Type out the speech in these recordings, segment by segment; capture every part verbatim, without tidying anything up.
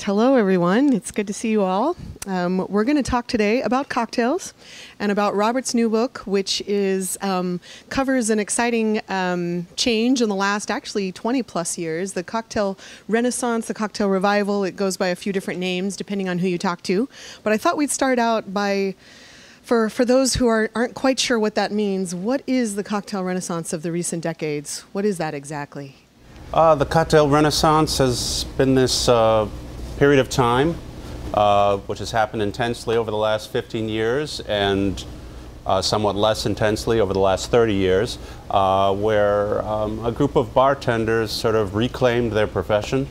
Hello, everyone. It's good to see you all. Um, we're going to talk today about cocktails and about Robert's new book, which is um, covers an exciting um, change in the last, actually, twenty plus years, the cocktail renaissance, the cocktail revival. It goes by a few different names, depending on who you talk to. But I thought we'd start out by, for, for those who are, aren't quite sure what that means, what is the cocktail renaissance of the recent decades? What is that exactly? Uh, the cocktail renaissance has been this uh period of time, uh, which has happened intensely over the last fifteen years and uh, somewhat less intensely over the last thirty years, uh, where um, a group of bartenders sort of reclaimed their profession,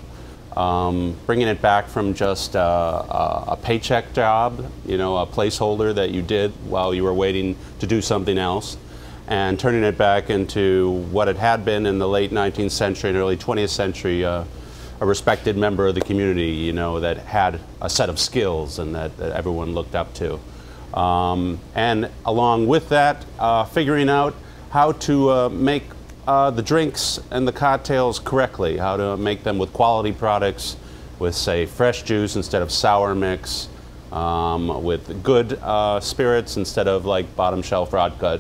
um, bringing it back from just uh, a paycheck job, you know, a placeholder that you did while you were waiting to do something else, and turning it back into what it had been in the late nineteenth century and early twentieth century, uh, a respected member of the community, you know, that had a set of skills and that, that everyone looked up to. Um, and along with that, uh, figuring out how to uh, make uh, the drinks and the cocktails correctly, how to make them with quality products, with, say, fresh juice instead of sour mix, um, with good uh, spirits instead of, like, bottom shelf vodka.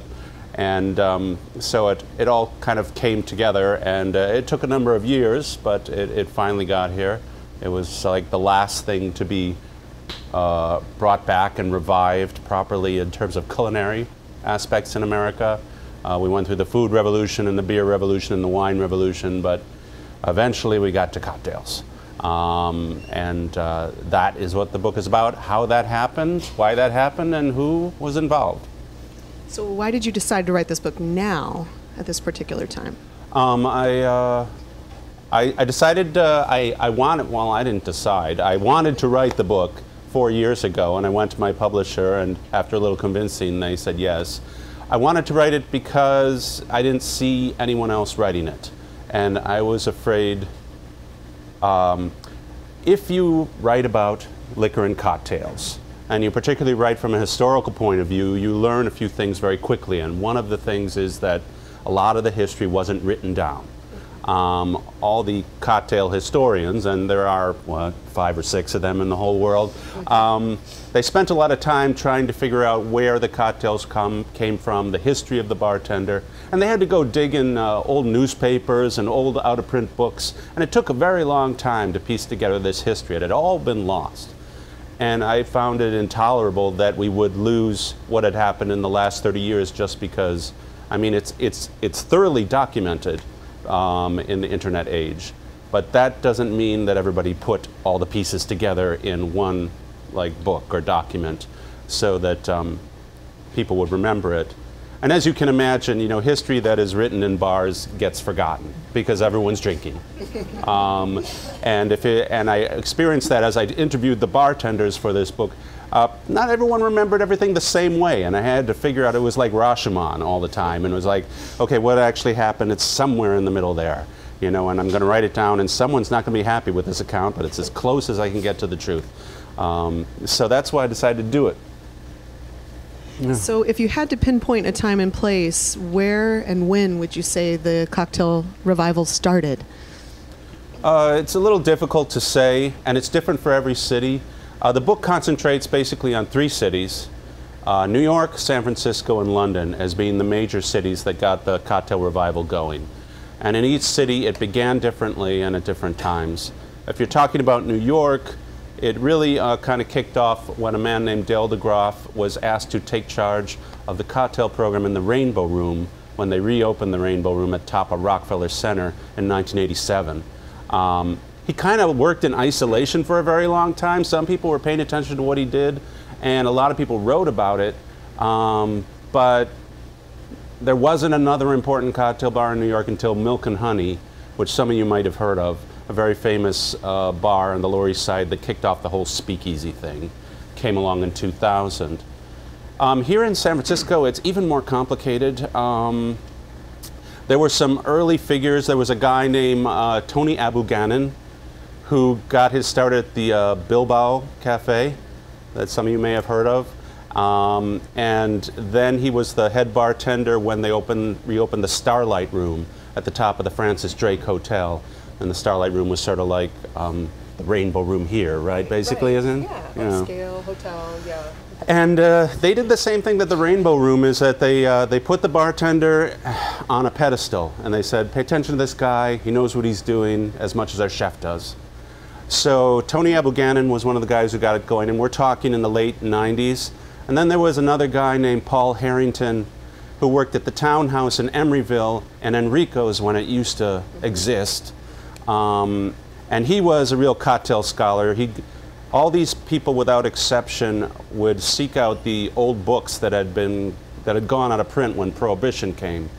And um, so it, it all kind of came together, and uh, it took a number of years, but it, it finally got here. It was like the last thing to be uh, brought back and revived properly in terms of culinary aspects in America. Uh, we went through the food revolution and the beer revolution and the wine revolution, but eventually we got to cocktails. Um, and uh, that is what the book is about, how that happened, why that happened, and who was involved. So why did you decide to write this book now, at this particular time? Um, I, uh, I, I decided uh, I, I wanted, well, I didn't decide. I wanted to write the book four years ago, and I went to my publisher, and after a little convincing, they said yes. I wanted to write it because I didn't see anyone else writing it. And I was afraid, um, if you write about liquor and cocktails, and you particularly write from a historical point of view, you learn a few things very quickly. And one of the things is that a lot of the history wasn't written down. Um, all the cocktail historians, and there are what, five or six of them in the whole world, um, they spent a lot of time trying to figure out where the cocktails come, came from, the history of the bartender. And they had to go dig in uh, old newspapers and old out-of-print books. And it took a very long time to piece together this history. It had all been lost. And I found it intolerable that we would lose what had happened in the last thirty years just because, I mean, it's, it's, it's thoroughly documented um, in the internet age. But that doesn't mean that everybody put all the pieces together in one, like, book or document so that um, people would remember it. And as you can imagine, you know, history that is written in bars gets forgotten because everyone's drinking. Um, and if it, and I experienced that as I interviewed the bartenders for this book. Uh, not everyone remembered everything the same way, and I had to figure out, it was like Rashomon all the time, and it was like, okay, what actually happened? It's somewhere in the middle there, you know, and I'm going to write it down, and someone's not going to be happy with this account, but it's as close as I can get to the truth. Um, so that's why I decided to do it. Yeah. So if you had to pinpoint a time and place, where and when would you say the cocktail revival started? Uh, it's a little difficult to say, and it's different for every city. Uh, the book concentrates basically on three cities, uh, New York, San Francisco, and London, as being the major cities that got the cocktail revival going. And in each city, it began differently and at different times. If you're talking about New York, it really uh, kind of kicked off when a man named Dale DeGroff was asked to take charge of the cocktail program in the Rainbow Room when they reopened the Rainbow Room at Top of Rockefeller Center in nineteen eighty-seven. Um, he kind of worked in isolation for a very long time. Some people were paying attention to what he did, and a lot of people wrote about it. Um, but there wasn't another important cocktail bar in New York until Milk and Honey, which some of you might have heard of. A very famous uh, bar on the Lower East Side that kicked off the whole speakeasy thing, came along in two thousand. Um, here in San Francisco, it's even more complicated. Um, there were some early figures. There was a guy named uh, Tony Abou-Ganim who got his start at the uh, Bilbao Cafe that some of you may have heard of. Um, and then he was the head bartender when they opened, reopened the Starlight Room at the top of the Francis Drake Hotel. And the Starlight Room was sort of like um, the Rainbow Room here, right? Basically, right. Isn't it? Yeah, you know. Upscale hotel, yeah. And uh, they did the same thing that the Rainbow Room is that they, uh, they put the bartender on a pedestal and they said, pay attention to this guy, he knows what he's doing as much as our chef does. So Tony Abou-Ganim was one of the guys who got it going, and we're talking in the late nineties. And then there was another guy named Paul Harrington who worked at the Townhouse in Emeryville and Enrico's when it used to exist. Um, and he was a real cocktail scholar. He, all these people without exception would seek out the old books that had been, that had gone out of print when Prohibition came,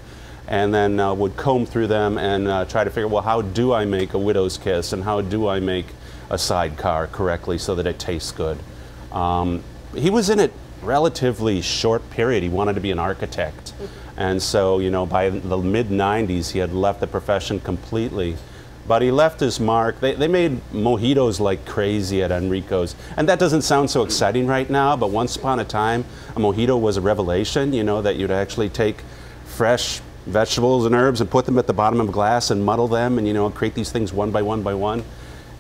and then uh, would comb through them and uh, try to figure, well, how do I make a widow's kiss and how do I make a sidecar correctly so that it tastes good? Um, he was in it relatively short period. He wanted to be an architect. And so, you know, by the mid nineties, he had left the profession completely. But he left his mark. They, they made mojitos like crazy at Enrico's. And that doesn't sound so exciting right now, but once upon a time, a mojito was a revelation, you know, that you'd actually take fresh vegetables and herbs and put them at the bottom of a glass and muddle them and, you know, create these things one by one by one.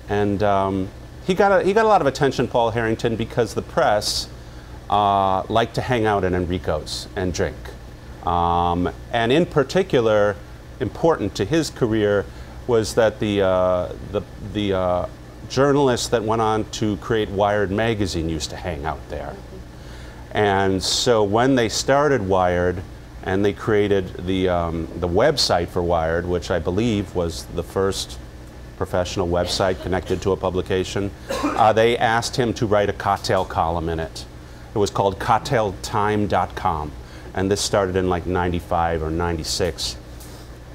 And um, he, got a, he got a lot of attention, Paul Harrington, because the press uh, liked to hang out at Enrico's and drink. Um, and in particular, important to his career, was that the, uh, the, the uh, journalists that went on to create Wired magazine used to hang out there. And so when they started Wired and they created the, um, the website for Wired, which I believe was the first professional website connected to a publication, uh, they asked him to write a cocktail column in it. It was called cocktail time dot com. And this started in like ninety-five or ninety-six.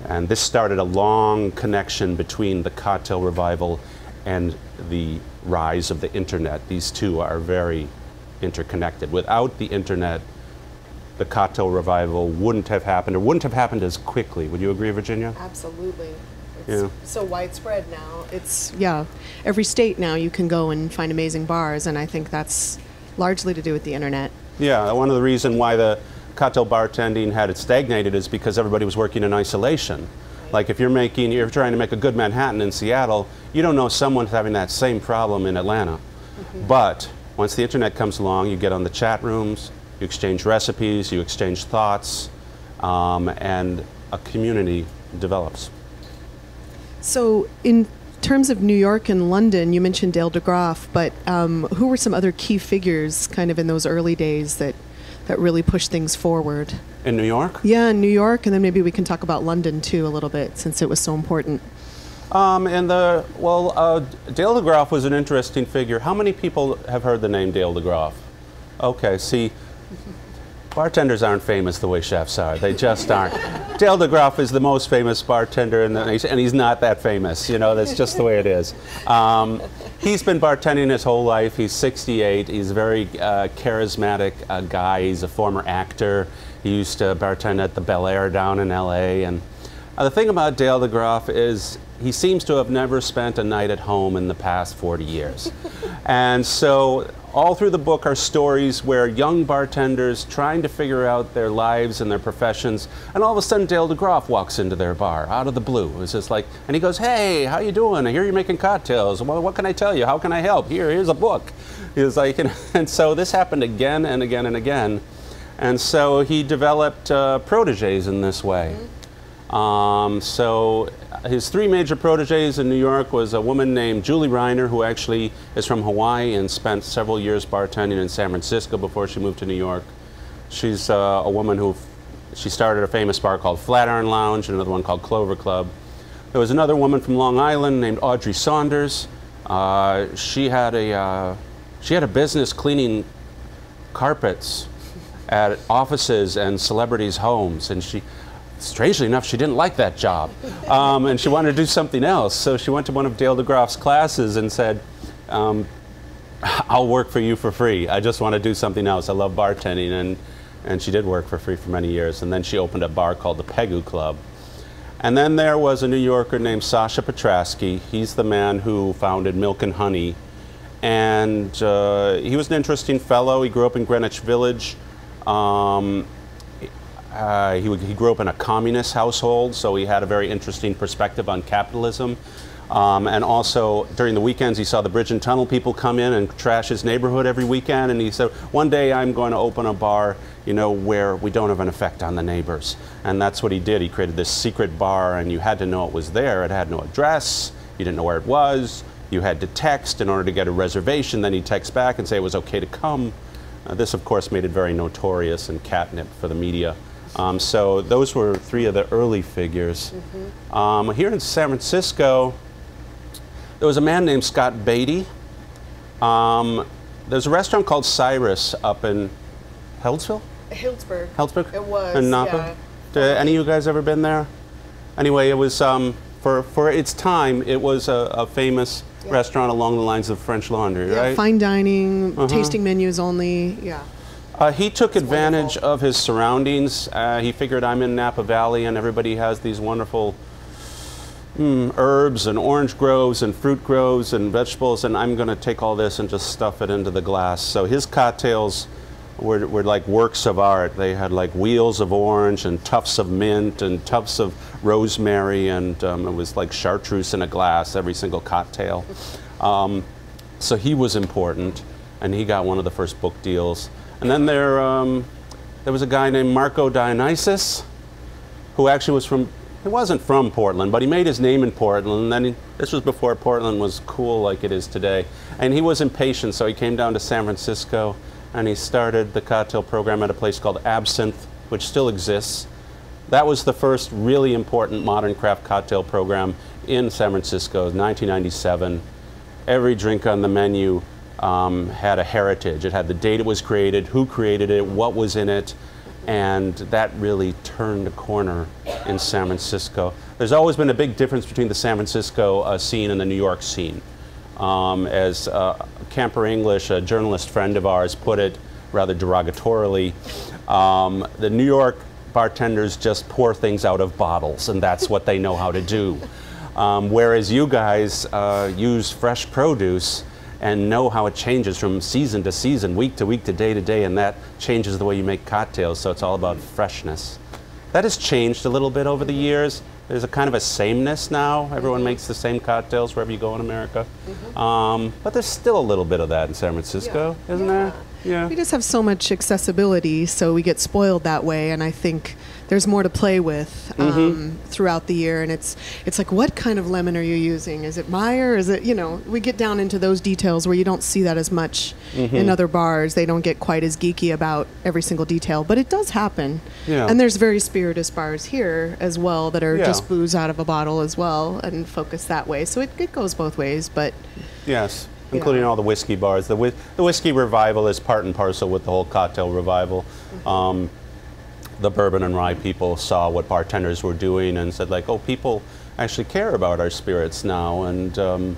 And this started a long connection between the cocktail revival and the rise of the internet. These two are very interconnected. Without the internet, the cocktail revival wouldn't have happened, or wouldn't have happened as quickly. Would you agree, Virginia? Absolutely. It's yeah. so widespread now. It's, yeah, every state now you can go and find amazing bars, and I think that's largely to do with the internet. Yeah, one of the reasons why the cocktail bartending had it stagnated is because everybody was working in isolation. Like if you're making, you're trying to make a good Manhattan in Seattle, you don't know someone's having that same problem in Atlanta. Mm-hmm. But once the internet comes along, you get on the chat rooms, you exchange recipes, you exchange thoughts, um, and a community develops. So in terms of New York and London, you mentioned Dale DeGroff, but um, who were some other key figures kind of in those early days that that really pushed things forward? In New York? Yeah, in New York, and then maybe we can talk about London too a little bit, since it was so important. Um, and the, well, uh, Dale DeGroff was an interesting figure. How many people have heard the name Dale DeGroff? Okay, see, bartenders aren't famous the way chefs are. They just aren't. Dale DeGroff is the most famous bartender, in the, and he's not that famous. You know, that's just the way it is. Um, he's been bartending his whole life. He's sixty-eight. He's a very uh, charismatic uh, guy. He's a former actor. He used to bartend at the Bel Air down in L A. And uh, the thing about Dale DeGroff is he seems to have never spent a night at home in the past forty years. And so all through the book are stories where young bartenders trying to figure out their lives and their professions, and all of a sudden Dale DeGroff walks into their bar out of the blue. It's just like, and he goes, hey, how you doing? I hear you're making cocktails. Well, what can I tell you? How can I help? Here, here's a book. He was like, and, and so this happened again and again and again. And so he developed uh, proteges in this way. Um, so his three major proteges in New York was a woman named Julie Reiner, who actually is from Hawaii and spent several years bartending in San Francisco before she moved to New York. She's uh, a woman who, she started a famous bar called Flatiron Lounge, another one called Clover Club. There was another woman from Long Island named Audrey Saunders. Uh, she had a, uh, she had a business cleaning carpets at offices and celebrities' homes, and she, strangely enough, she didn't like that job, um, and she wanted to do something else. So she went to one of Dale DeGroff's classes and said, um, I'll work for you for free. I just want to do something else. I love bartending. And, and she did work for free for many years. And then she opened a bar called the Pegu Club. And then there was a New Yorker named Sasha Petraski. He's the man who founded Milk and Honey and uh, he was an interesting fellow. He grew up in Greenwich Village. Um, uh, he, he grew up in a communist household, so he had a very interesting perspective on capitalism. Um, and also, during the weekends, he saw the bridge and tunnel people come in and trash his neighborhood every weekend. And he said, one day I'm going to open a bar, you know, where we don't have an effect on the neighbors. And that's what he did. He created this secret bar, and you had to know it was there. It had no address. You didn't know where it was. You had to text in order to get a reservation. Then he'd text back and say it was okay to come. Uh, this, of course, made it very notorious and catnip for the media. Um, so those were three of the early figures. Mm-hmm. um, here in San Francisco, there was a man named Scott Beatty. Um, there's a restaurant called Cyrus up in Hillsville? Hillsburg. Hillsburg? It was, in Napa. Yeah. Any of you guys ever been there? Anyway, it was, um, for, for its time, it was a, a famous yeah. restaurant along the lines of French Laundry, yeah, right? Fine dining, uh-huh. tasting menus only, yeah. Uh, he took it's advantage wonderful. of his surroundings. Uh, he figured, I'm in Napa Valley and everybody has these wonderful Mm, herbs and orange groves and fruit groves and vegetables, and I'm going to take all this and just stuff it into the glass. So his cocktails were, were like works of art. They had like wheels of orange and tufts of mint and tufts of rosemary, and um, it was like chartreuse in a glass, every single cocktail. Um, so he was important, and he got one of the first book deals. And then there, um, there was a guy named Marco Dionysus, who actually was from He wasn't from Portland, but he made his name in Portland. And then he, this was before Portland was cool like it is today. And he was impatient, so he came down to San Francisco, and he started the cocktail program at a place called Absinthe, which still exists. That was the first really important modern craft cocktail program in San Francisco, nineteen ninety-seven. Every drink on the menu um, had a heritage. It had the date it was created, who created it, what was in it. And that really turned a corner in San Francisco. There's always been a big difference between the San Francisco uh, scene and the New York scene. Um, as uh, Camper English, a journalist friend of ours, put it rather derogatorily, um, the New York bartenders just pour things out of bottles, and that's what they know how to do. Um, whereas you guys uh, use fresh produce and know how it changes from season to season, week to week to day to day, and that changes the way you make cocktails, so it's all about freshness. That has changed a little bit over the years. There's a kind of a sameness now. Everyone makes the same cocktails wherever you go in America. Mm-hmm. um, but there's still a little bit of that in San Francisco, yeah. isn't yeah. there? Yeah. We just have so much accessibility, so we get spoiled that way, and I think there's more to play with um, mm-hmm. throughout the year, and it's it's like, what kind of lemon are you using? Is it Meyer? Is it, you know, we get down into those details where you don't see that as much mm-hmm. in other bars. They don't get quite as geeky about every single detail, but it does happen. Yeah. And there's very spirituous bars here as well that are yeah. just booze out of a bottle as well and focus that way. So it, it goes both ways, but... Yes. Including yeah. all the whiskey bars. The, whi the whiskey revival is part and parcel with the whole cocktail revival. Mm-hmm. um, the bourbon and rye people saw what bartenders were doing and said, like, oh, people actually care about our spirits now, and um,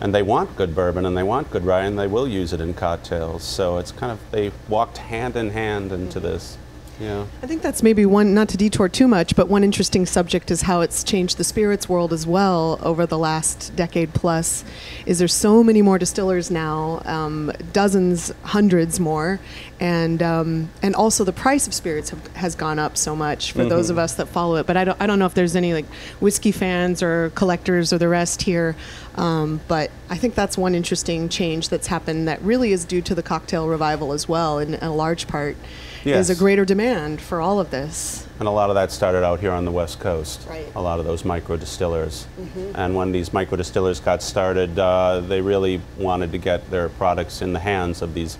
and they want good bourbon and they want good rye, and they will use it in cocktails. So it's kind of, they walked hand in hand into mm-hmm. this. Yeah. I think that's maybe one, not to detour too much, but one interesting subject is how it's changed the spirits world as well over the last decade plus, is there's so many more distillers now, um, dozens, hundreds more, and um, and also the price of spirits have, has gone up so much for mm-hmm. those of us that follow it. But I don't, I don't know if there's any like whiskey fans or collectors or the rest here, um, but I think that's one interesting change that's happened that really is due to the cocktail revival as well, in a large part. Yes. There's a greater demand for all of this. And a lot of that started out here on the West Coast, right. a lot of those micro distillers. Mm-hmm. And when these micro distillers got started, uh, they really wanted to get their products in the hands of these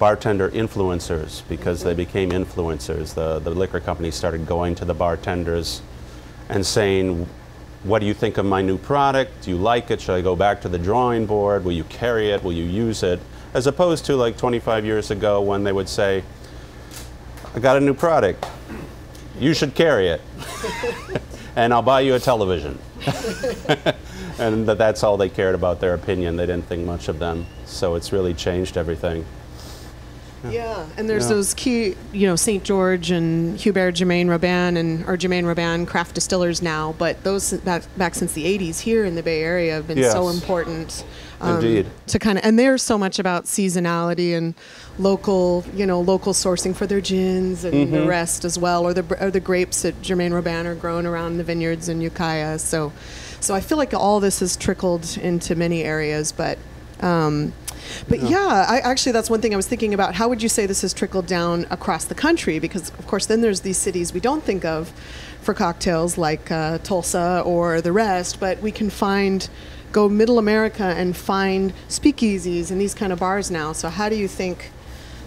bartender influencers, because mm-hmm. they became influencers. The, the liquor companies started going to the bartenders and saying, what do you think of my new product? Do you like it? Should I go back to the drawing board? Will you carry it? Will you use it? As opposed to like twenty-five years ago when they would say, I got a new product. You should carry it. And I'll buy you a television. And that that's all they cared about, their opinion. They didn't think much of them. So it's really changed everything. Yeah, yeah. And there's yeah. those key, you know, Saint George and Hubert Germain Robin and or Germain Robin craft distillers now, but those back, back since the eighties here in the Bay Area have been yes. so important. Um, Indeed. To kind of, and there's so much about seasonality and local, you know, local sourcing for their gins and mm-hmm. the rest as well, or the or the grapes that Germain Robin are grown around the vineyards in Ukiah. So, so I feel like all this has trickled into many areas, but. Um, But yeah, yeah I, actually, that's one thing I was thinking about. How would you say this has trickled down across the country? Because, of course, then there's these cities we don't think of for cocktails, like uh, Tulsa or the rest. But we can find, go middle America and find speakeasies and these kind of bars now. So how do you think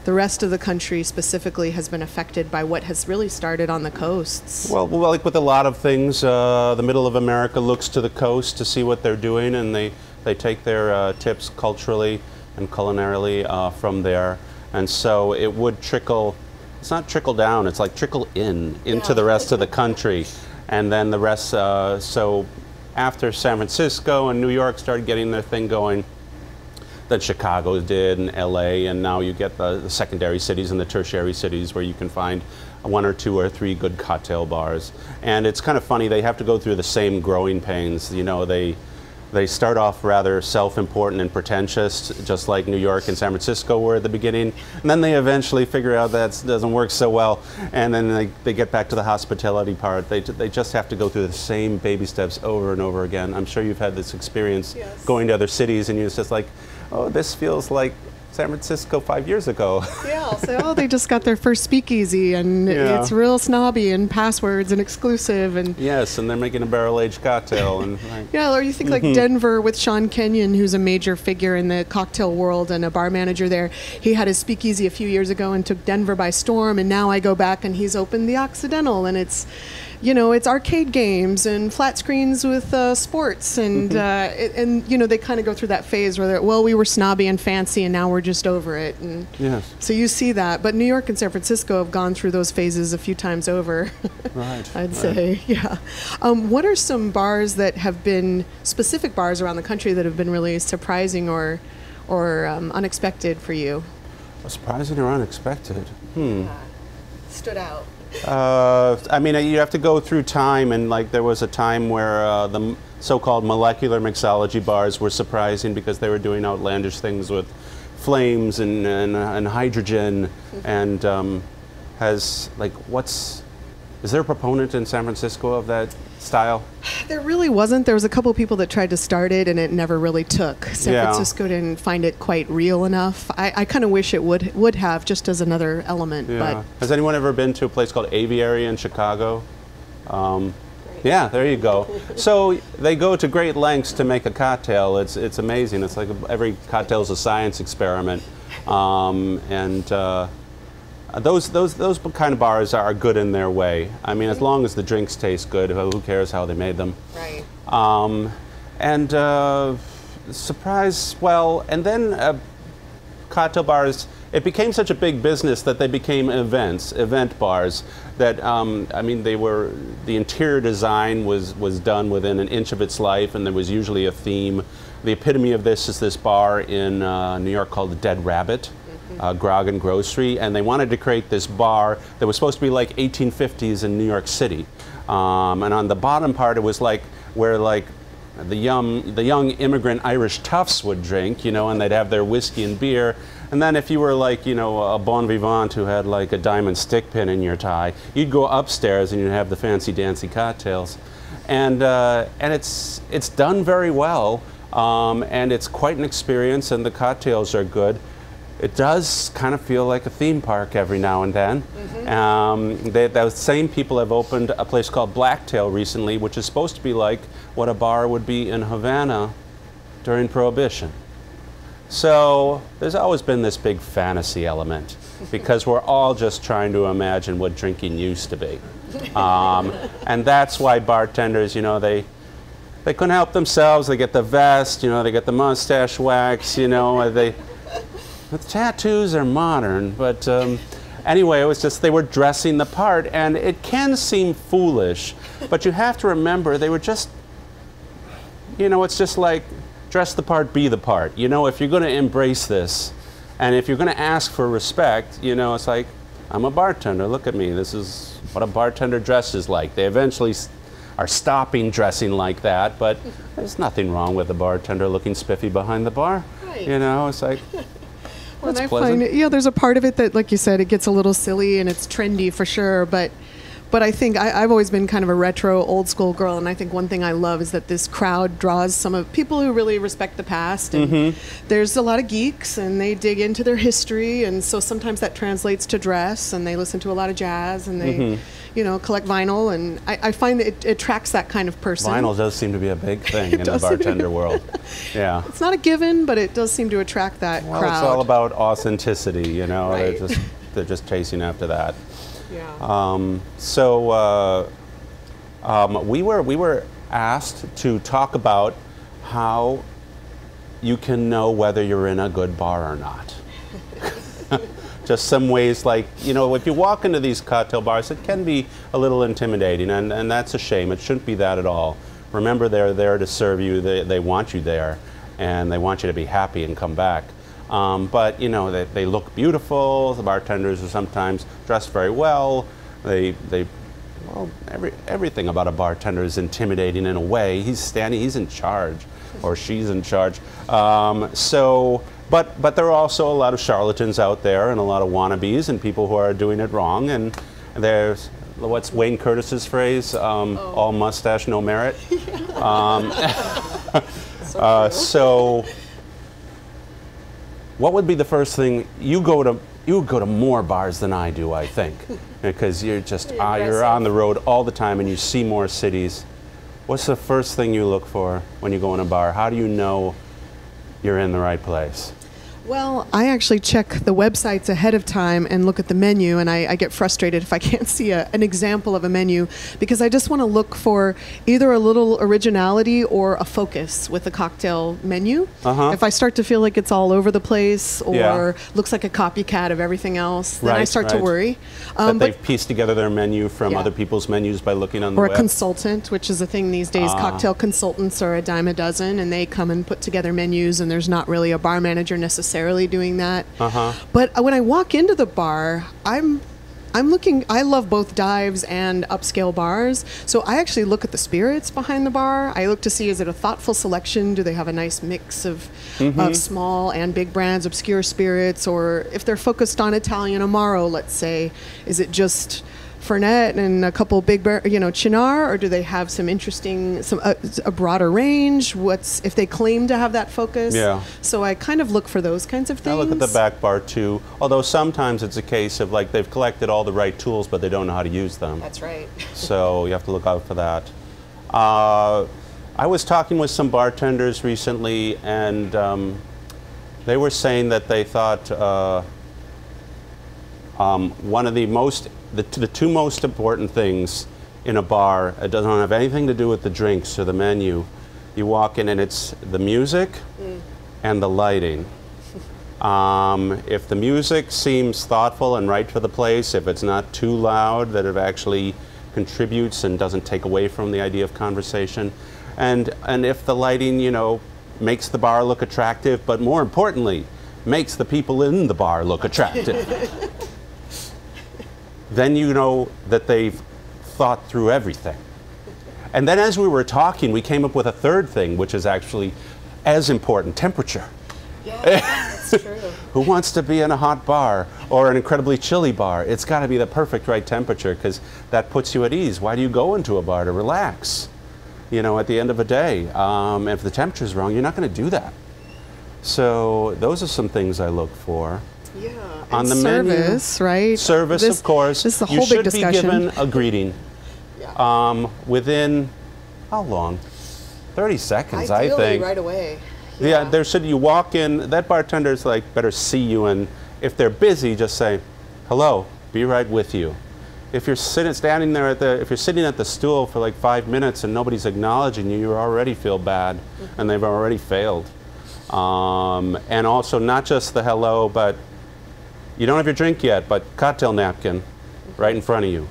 the rest of the country specifically has been affected by what has really started on the coasts? Well, well like with a lot of things, uh, the middle of America looks to the coast to see what they're doing, and they, they take their uh, tips culturally and culinarily uh, from there, and so it would trickle, it's not trickle down, it's like trickle in, into yeah. the rest of the country, and then the rest, uh, so after San Francisco and New York started getting their thing going, then Chicago did, and L A, and now you get the, the secondary cities and the tertiary cities where you can find one or two or three good cocktail bars. And it's kind of funny, they have to go through the same growing pains, you know, they They start off rather self-important and pretentious, just like New York and San Francisco were at the beginning. And then they eventually figure out that doesn't work so well, and then they, they get back to the hospitality part. They, they just have to go through the same baby steps over and over again. I'm sure you've had this experience yes. going to other cities, and you're just like, oh, this feels like San Francisco five years ago. Yeah, I'll say, oh, they just got their first speakeasy, and yeah. it's real snobby and passwords and exclusive. And yes, and they're making a barrel-aged cocktail. And like yeah, or you think mm-hmm. like Denver with Sean Kenyon, who's a major figure in the cocktail world and a bar manager there. He had his speakeasy a few years ago and took Denver by storm, and now I go back and he's opened the Occidental, and it's, you know, it's arcade games and flat screens with uh, sports, and mm-hmm. uh, it, and you know they kind of go through that phase where they're, well, we were snobby and fancy, and now we're just over it, and yes. so you see that. But New York and San Francisco have gone through those phases a few times over. Right, I'd right. say, yeah. Um, what are some bars that have been specific bars around the country that have been really surprising or or um, unexpected for you? Well, surprising or unexpected? Hmm. Yeah. Stood out. Uh, I mean, you have to go through time, and like there was a time where uh, the so-called molecular mixology bars were surprising because they were doing outlandish things with flames and and, and hydrogen. Mm-hmm. And um, has like what's is there a proponent in San Francisco of that style? There really wasn't. There was a couple of people that tried to start it, and it never really took. San yeah. Francisco didn't find it quite real enough. I, I kind of wish it would would have, just as another element. Yeah. But has anyone ever been to a place called Aviary in Chicago? Um, yeah, there you go. So they go to great lengths to make a cocktail. It's it's amazing. It's like a, every cocktail is a science experiment, um, and. Uh, Those those those kind of bars are good in their way. I mean, as long as the drinks taste good, who cares how they made them? Right. Um, and uh, surprise, well, and then uh, cocktail bars. It became such a big business that they became events, event bars. That um, I mean, they were the interior design was was done within an inch of its life, and there was usually a theme. The epitome of this is this bar in uh, New York called the Dead Rabbit. Uh, Grog and Grocery, and they wanted to create this bar that was supposed to be like eighteen fifties in New York City, um, and on the bottom part it was like where like the young the young immigrant Irish toughs would drink, you know, and they'd have their whiskey and beer. And then if you were like, you know, a bon vivant who had like a diamond stick pin in your tie, you'd go upstairs and you'd have the fancy dancy cocktails, and uh, and it's it's done very well, um, and it's quite an experience, and the cocktails are good. It does kind of feel like a theme park every now and then. Mm-hmm. Um, they, those same people have opened a place called Blacktail recently, which is supposed to be like what a bar would be in Havana during Prohibition. So there's always been this big fantasy element because we're all just trying to imagine what drinking used to be. Um, and that's why bartenders, you know, they they couldn't help themselves. They get the vest, you know, they get the mustache wax, you know, they. The tattoos are modern, but um, anyway, it was just they were dressing the part, and it can seem foolish, but you have to remember they were just, you know, it's just like dress the part, be the part. You know, if you're going to embrace this And if you're going to ask for respect, you know, it's like, I'm a bartender. Look at me. This is what a bartender dresses like. They eventually are stopping dressing like that, but there's nothing wrong with a bartender looking spiffy behind the bar. Right. You know, it's like, well, that's pleasant. Find, yeah, there's a part of it that, like you said, it gets a little silly and it's trendy for sure, but But I think I, I've always been kind of a retro, old school girl, and I think one thing I love is that this crowd draws some of people who really respect the past. And mm-hmm. there's a lot of geeks, and they dig into their history, and so sometimes that translates to dress, and they listen to a lot of jazz, and they, mm-hmm. you know, collect vinyl, and I, I find that it, it attracts that kind of person. Vinyl does seem to be a big thing in the bartender world. Yeah, it's not a given, but it does seem to attract that well, crowd. Well, it's all about authenticity, you know. Right. They're just they're just chasing after that. Yeah. Um, so uh, um, we were we were asked to talk about how you can know whether you're in a good bar or not. Just some ways, like, you know, if you walk into these cocktail bars, it can be a little intimidating, and, and that's a shame. It shouldn't be that at all. Remember, they're there to serve you. They, they want you there, and they want you to be happy and come back. Um, but, you know, they, they look beautiful. The bartenders are sometimes dressed very well. They, they, well, every, everything about a bartender is intimidating in a way. He's standing, he's in charge, or she's in charge. Um, so, but, but there are also a lot of charlatans out there and a lot of wannabes and people who are doing it wrong. And there's, what's Wayne Curtis's phrase? Um, oh. All mustache, no merit. um, so, uh, so what would be the first thing? You go to you go to more bars than I do, I think, because you're just you're, uh, you're on the road all the time and you see more cities. What's the first thing you look for when you go in a bar? How do you know you're in the right place? Well, I actually check the websites ahead of time and look at the menu, and I, I get frustrated if I can't see a, an example of a menu, because I just want to look for either a little originality or a focus with the cocktail menu. Uh-huh. If I start to feel like it's all over the place or yeah. looks like a copycat of everything else, then right, I start right. to worry. Um, that they've pieced together their menu from yeah. other people's menus by looking on the web. Or a consultant, which is a thing these days. Ah. Cocktail consultants are a dime a dozen, and they come and put together menus, and there's not really a bar manager necessarily doing that. Uh-huh. But when I walk into the bar, I'm I'm looking, I love both dives and upscale bars, so I actually look at the spirits behind the bar. I look to see, is it a thoughtful selection? Do they have a nice mix of, mm-hmm. of small and big brands, obscure spirits? Or if they're focused on Italian Amaro, let's say, is it just Fernet and a couple big, you know, Chinar, or do they have some interesting, some uh, a broader range? What's if they claim to have that focus? Yeah. So I kind of look for those kinds of things. I look at the back bar too. Although sometimes it's a case of like they've collected all the right tools, but they don't know how to use them. That's right. So you have to look out for that. Uh, I was talking with some bartenders recently, and um, they were saying that they thought uh, um, one of the most The, t the two most important things in a bar, it doesn't have anything to do with the drinks or the menu. You walk in and it's the music mm. and the lighting. Um, if the music seems thoughtful and right for the place, if it's not too loud, that it actually contributes and doesn't take away from the idea of conversation. And, and if the lighting, you know, makes the bar look attractive, but more importantly, makes the people in the bar look attractive. Then you know that they've thought through everything. And then as we were talking, we came up with a third thing, which is actually as important, temperature. Yeah, that's true. Who wants to be in a hot bar or an incredibly chilly bar? It's got to be the perfect right temperature, because that puts you at ease. Why do you go into a bar? To relax, you know, at the end of a day. Um, if the temperature's wrong, you're not going to do that. So those are some things I look for. Yeah, on the service, menu, right? Service, this, of course. This is a whole big discussion. You should be given a greeting yeah. um, within how long? thirty seconds, Ideally, I think. Right away. Yeah, yeah there should. You walk in. That bartender's like better see you, and if they're busy, just say, "Hello, be right with you." If you're sitting standing there at the, if you're sitting at the stool for like five minutes and nobody's acknowledging you, you already feel bad, mm-hmm. and they've already failed. Um, and also, not just the hello, but you don't have your drink yet, but cocktail napkin right in front of you.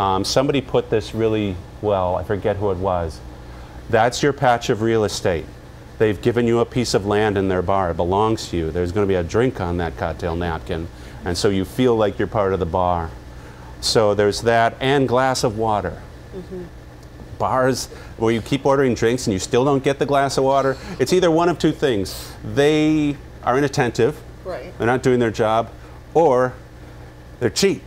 Um, somebody put this really well. I forget who it was. That's your patch of real estate. They've given you a piece of land in their bar. It belongs to you. There's going to be a drink on that cocktail napkin. And so you feel like you're part of the bar. So there's that, and glass of water. Mm-hmm. Bars where you keep ordering drinks and you still don't get the glass of water. It's either one of two things. They are inattentive. Right. They're not doing their job. Or they're cheap.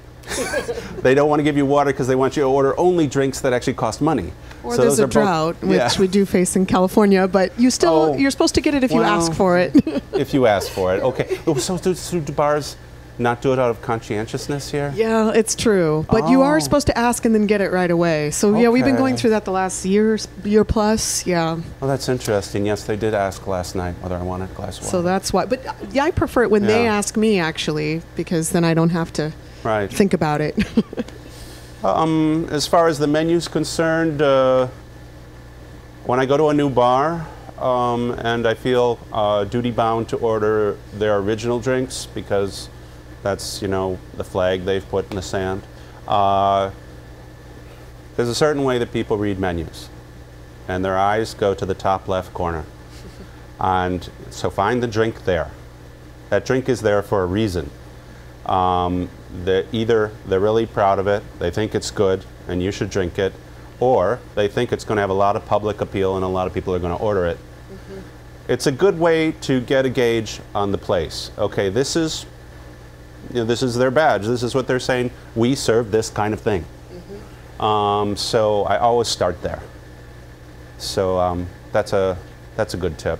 They don't want to give you water because they want you to order only drinks that actually cost money. Or so there's a drought, both, yeah. which we do face in California, but you still, oh, you're supposed to get it if well, you ask for it. If you ask for it, okay. So do, so do bars not do it out of conscientiousness here? Yeah, it's true. But oh. you are supposed to ask and then get it right away. So okay. yeah, we've been going through that the last year, year plus, yeah. Well, that's interesting. Yes, they did ask last night whether I wanted a glass of water. So that's why, but yeah, I prefer it when yeah. they ask me, actually, because then I don't have to right. think about it. Um, as far as the menu's concerned, uh, when I go to a new bar um, and I feel uh, duty-bound to order their original drinks because that's, you know, the flag they've put in the sand, uh, there's a certain way that people read menus, and their eyes go to the top left corner. And so find the drink there. That drink is there for a reason. Um, they're either they're really proud of it, they think it's good, and you should drink it, or they think it's going to have a lot of public appeal and a lot of people are going to order it. Mm-hmm. It's a good way to get a gauge on the place. Okay, this is, you know, this is their badge. This is what they're saying. We serve this kind of thing. Mm-hmm. um, so I always start there. So um, that's a that's a good tip.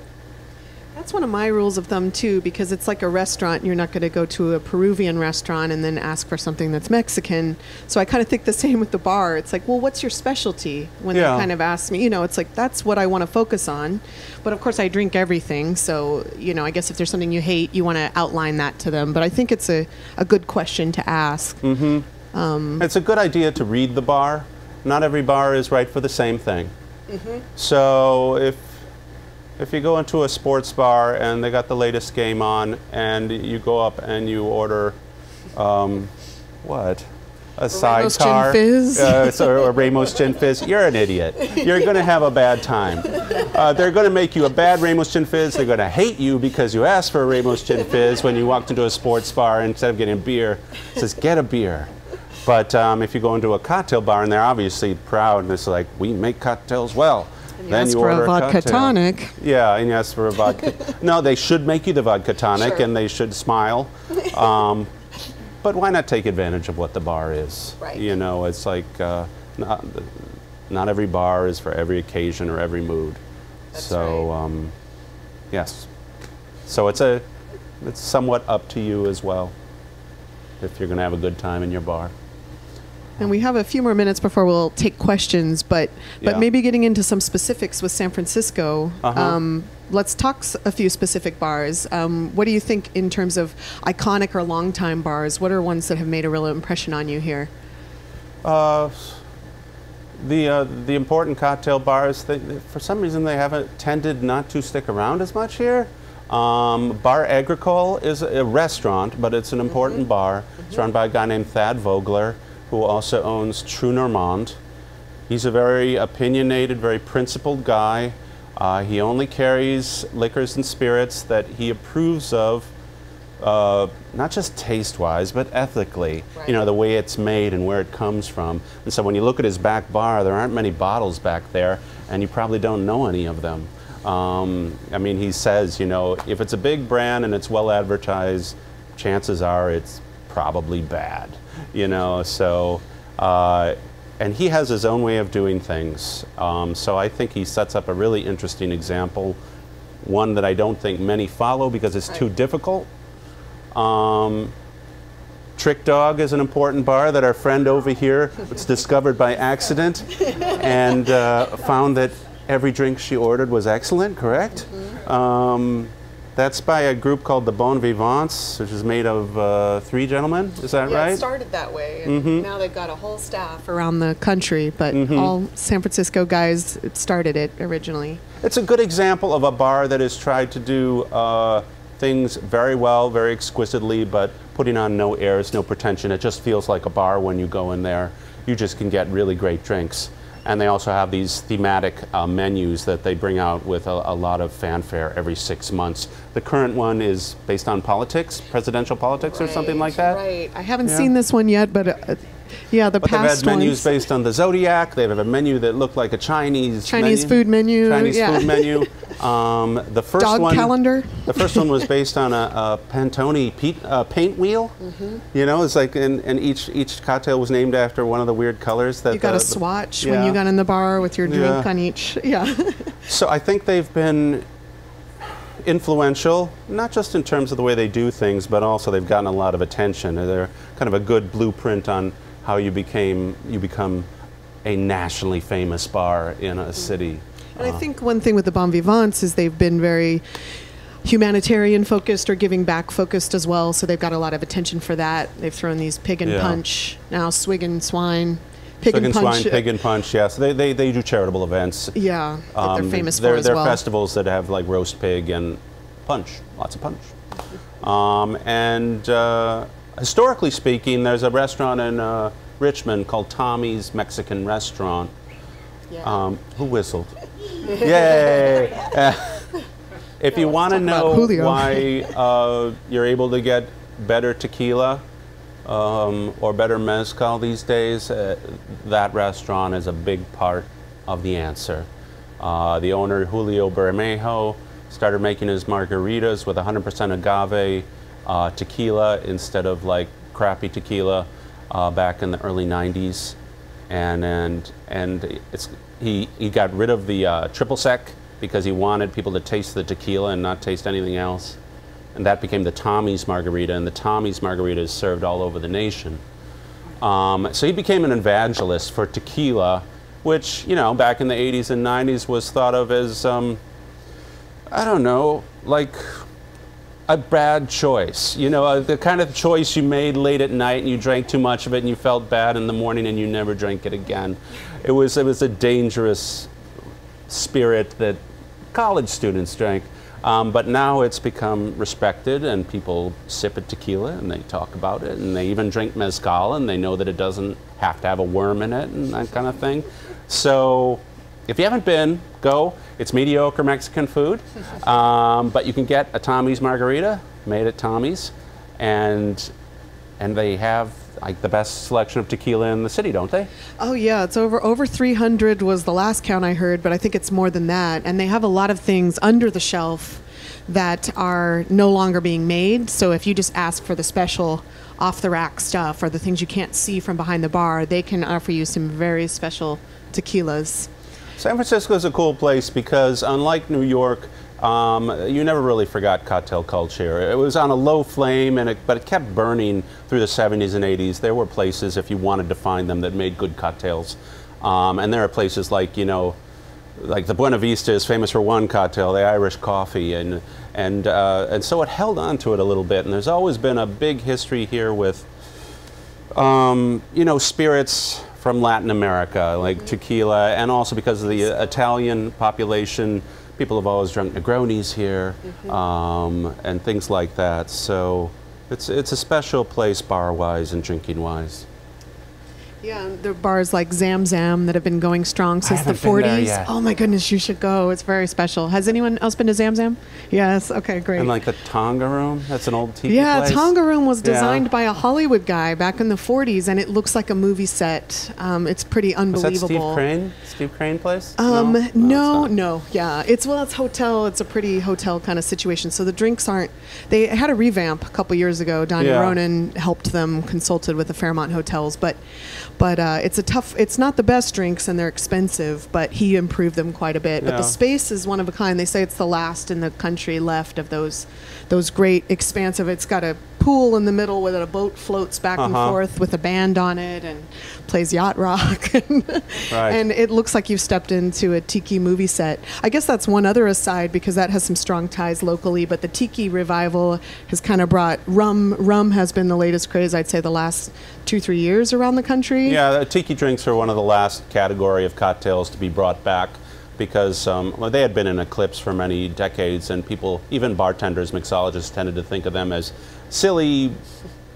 That's one of my rules of thumb, too, because it's like a restaurant. You're not going to go to a Peruvian restaurant and then ask for something that's Mexican. So I kind of think the same with the bar. It's like, well, what's your specialty? When yeah. they kind of ask me, you know, it's like, that's what I want to focus on. But, of course, I drink everything. So, you know, I guess if there's something you hate, you want to outline that to them. But I think it's a, a good question to ask. Mm-hmm. um, it's a good idea to read the bar. Not every bar is right for the same thing. Mm-hmm. So if... If you go into a sports bar and they got the latest game on and you go up and you order, um, what? A sidecar. Uh, so, or Ramos Gin Fizz. You're an idiot. You're going to have a bad time. Uh, they're going to make you a bad Ramos Gin Fizz. They're going to hate you because you asked for a Ramos Gin Fizz when you walked into a sports bar, and instead of getting a beer, it says, get a beer. But um, if you go into a cocktail bar and they're obviously proud and it's like, we make cocktails well. And then you order a vodka tonic. Yeah, and yes, for a vodka. No, they should make you the vodka tonic, sure. and they should smile. Um, but why not take advantage of what the bar is? Right. You know, it's like uh, not, not every bar is for every occasion or every mood. That's so, right. um, yes. So it's a, it's somewhat up to you as well if you're going to have a good time in your bar. And we have a few more minutes before we'll take questions, but but yeah. maybe getting into some specifics with San Francisco. Uh-huh. um, let's talk a few specific bars. Um, what do you think in terms of iconic or longtime bars? What are ones that have made a real impression on you here? Uh, the uh, the important cocktail bars, they, they, for some reason they haven't tended not to stick around as much here. Um, Bar Agricole is a restaurant, but it's an important mm-hmm. bar. Mm-hmm. It's run by a guy named Thad Vogler, who also owns True Normand. He's a very opinionated, very principled guy. Uh, he only carries liquors and spirits that he approves of, uh, not just taste-wise, but ethically. Right. You know, the way it's made and where it comes from. And so when you look at his back bar, there aren't many bottles back there, and you probably don't know any of them. Um, I mean, he says, you know, if it's a big brand and it's well advertised, chances are it's probably bad. You know, so, uh, and he has his own way of doing things. Um, so I think he sets up a really interesting example, one that I don't think many follow because it's too difficult. Um, Trick Dog is an important bar that our friend over here was discovered by accident and uh, found that every drink she ordered was excellent, correct? Mm-hmm. um, That's by a group called the Bon Vivants, which is made of uh, three gentlemen. Is that yeah, right? Yeah, it started that way. And mm-hmm. now they've got a whole staff around the country, but mm-hmm. all San Francisco guys started it originally. It's a good example of a bar that has tried to do uh, things very well, very exquisitely, but putting on no airs, no pretension. It just feels like a bar when you go in there. You just can get really great drinks. And they also have these thematic uh, menus that they bring out with a, a lot of fanfare every six months. The current one is based on politics, presidential politics, right, or something like that. Right. I haven't yeah. seen this one yet, but uh, yeah, the but past they've had menus ones. Based on the zodiac. They have a menu that looked like a Chinese Chinese menu. food menu. Chinese yeah. food menu. Um, the first Dog one, calendar. The first one was based on a, a Pantone pe- uh, paint wheel. Mm-hmm. You know, it's like, and, and each each cocktail was named after one of the weird colors that you got the, a swatch the, yeah. when you got in the bar with your drink yeah. on each. Yeah. So I think they've been influential, not just in terms of the way they do things, but also they've gotten a lot of attention. They're kind of a good blueprint on how you became you become a nationally famous bar in a city. And I think one thing with the Bon Vivants is they've been very humanitarian focused or giving back focused as well. So they've got a lot of attention for that. They've thrown these pig and yeah. punch, now Swig and Swine. Pig Swig and, and punch. Swine, Pig and Punch, yes. Yeah. So they, they, they do charitable events. Yeah, that um, they're famous they're, for as they're well. They're festivals that have like roast pig and punch, lots of punch. Um, and uh, historically speaking, there's a restaurant in uh, Richmond called Tommy's Mexican Restaurant. Yeah. Um, who whistled? Yay! Uh, if you want to know why uh, you're able to get better tequila um, or better mezcal these days, uh, that restaurant is a big part of the answer. Uh, the owner, Julio Bermejo, started making his margaritas with one hundred percent agave uh, tequila instead of like crappy tequila uh, back in the early nineties. And and and it's he he got rid of the uh, triple sec because he wanted people to taste the tequila and not taste anything else, and that became the Tommy's margarita. And the Tommy's margarita is served all over the nation. Um, so he became an evangelist for tequila, which you know back in the eighties and nineties was thought of as um, I don't know like. a bad choice, you know, uh, the kind of choice you made late at night and you drank too much of it and you felt bad in the morning and you never drank it again. It was it was a dangerous spirit that college students drank, um, but now it's become respected and people sip at tequila and they talk about it and they even drink mezcal and they know that it doesn't have to have a worm in it and that kind of thing. So if you haven't been, go. It's mediocre Mexican food, um, but you can get a Tommy's margarita made at Tommy's, and and they have like the best selection of tequila in the city, don't they? Oh yeah, it's over over three hundred was the last count I heard, but I think it's more than that. And they have a lot of things under the shelf that are no longer being made. So if you just ask for the special off the rack stuff or the things you can't see from behind the bar, they can offer you some very special tequilas. San Francisco is a cool place because, unlike New York, um, you never really forgot cocktail culture. It was on a low flame, and it, but it kept burning through the seventies and eighties. There were places, if you wanted to find them, that made good cocktails. Um, and there are places like, you know, like the Buena Vista is famous for one cocktail, the Irish coffee, and and uh, and so it held on to it a little bit. And there's always been a big history here with, um, you know, spirits from Latin America, like tequila, and also because of the uh, Italian population, people have always drunk Negronis here, mm-hmm. um, and things like that. So it's it's a special place bar-wise and drinking-wise. Yeah, there are bars like Zam Zam that have been going strong since the forties. Oh my goodness, you should go. It's very special. Has anyone else been to Zam Zam? Yes, okay, great. And like the Tonga Room, that's an old T V yeah, place. Yeah, Tonga Room was designed yeah. by a Hollywood guy back in the forties, and it looks like a movie set. Um, it's pretty unbelievable. Was that Steve Crane? Steve Crane place? Um, no, no, no, no, yeah. It's, well, it's hotel. It's a pretty hotel kind of situation. So the drinks aren't, they had a revamp a couple years ago. Don yeah. Ronan helped them, consulted with the Fairmont Hotels, but But uh, it's a tough, it's not the best drinks and they're expensive, but he improved them quite a bit. Yeah. But the space is one of a kind. They say it's the last in the country left of those those great expansive. It's got a pool in the middle where a boat floats back uh-huh. and forth with a band on it and plays yacht rock. and, right. and it looks like you've stepped into a tiki movie set. I guess that's one other aside because that has some strong ties locally, but the tiki revival has kind of brought rum. Rum has been the latest craze, I'd say, the last two, three years around the country. Yeah, tiki drinks are one of the last category of cocktails to be brought back because um, well, they had been in eclipse for many decades, and people, even bartenders, mixologists, tended to think of them as silly,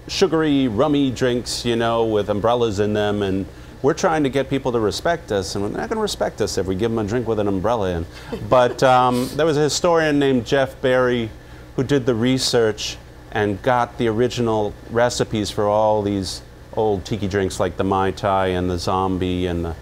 sugary, rummy drinks, you know, with umbrellas in them and we're trying to get people to respect us, and they're not going to respect us if we give them a drink with an umbrella in. But um, there was a historian named Jeff Berry who did the research and got the original recipes for all these old tiki drinks like the Mai Tai and the Zombie and the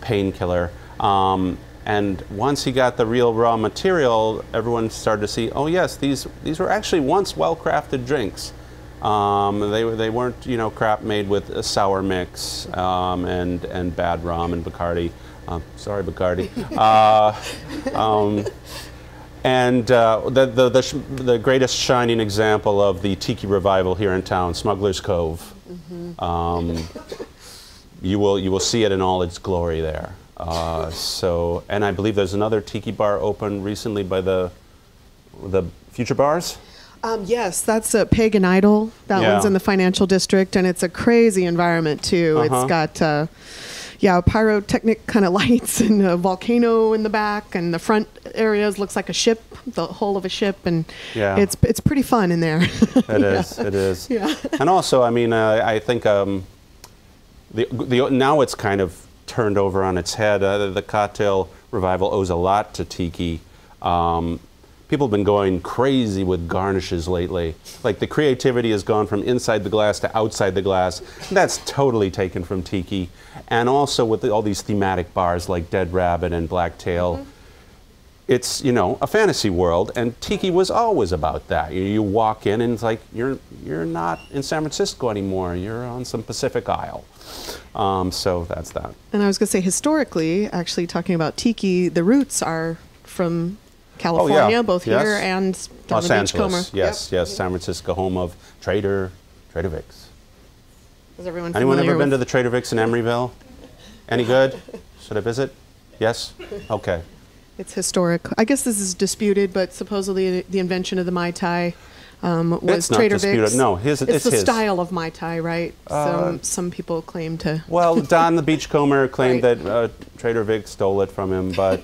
Painkiller. Um, and once he got the real raw material, everyone started to see, oh yes, these, these were actually once well-crafted drinks. Um, they, they weren't, you know, crap made with a sour mix um, and, and bad rum and Bacardi. Uh, sorry, Bacardi. uh, um, and uh, the, the, the, sh the greatest shining example of the tiki revival here in town, Smuggler's Cove. Mm-hmm. um, you, will, you will see it in all its glory there. Uh, so, and I believe there's another tiki bar open recently by the, the Future Bars? Um, yes, that's a Pagan Idol. That yeah. one's in the financial district, and it's a crazy environment too. Uh-huh. It's got, uh, yeah, pyrotechnic kind of lights and a volcano in the back, and the front areas looks like a ship, the hull of a ship, and yeah. it's it's pretty fun in there. It yeah. is, it is. Yeah. And also, I mean, uh, I think um, the the now it's kind of turned over on its head. Uh, the cocktail revival owes a lot to tiki. Um, People have been going crazy with garnishes lately. Like the creativity has gone from inside the glass to outside the glass. That's totally taken from tiki. And also with the, all these thematic bars like Dead Rabbit and Blacktail, mm-hmm. it's, you know, a fantasy world, and tiki was always about that. You, you walk in and it's like, you're, you're not in San Francisco anymore, you're on some Pacific Isle. Um, so that's that. And I was gonna say, historically, actually talking about tiki, the roots are from California, oh, yeah. both yes. here and down Los the Angeles. Yes, yep. yes, San Francisco, home of Trader, Trader Vic's. Is everyone Anyone ever been to the Trader Vic's in Emeryville? Any good? Should I visit? Yes? Okay. It's historic. I guess this is disputed, but supposedly the invention of the Mai Tai um, was it's Trader not disputed. Vic's. No, his, it's, it's the his. style of Mai Tai, right? Uh, some, some people claim to. Well, Don the Beachcomber claimed right. that uh, Trader Vic stole it from him, but.